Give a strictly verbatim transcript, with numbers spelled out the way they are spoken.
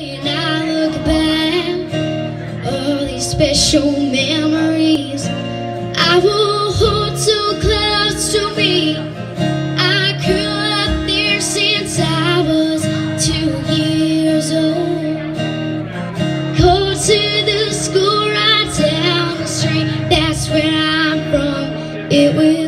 when I look back, all these special memories I will hold so close to me. I grew up there since I was two years old. Called to the school right down the street, that's where I'm from. It was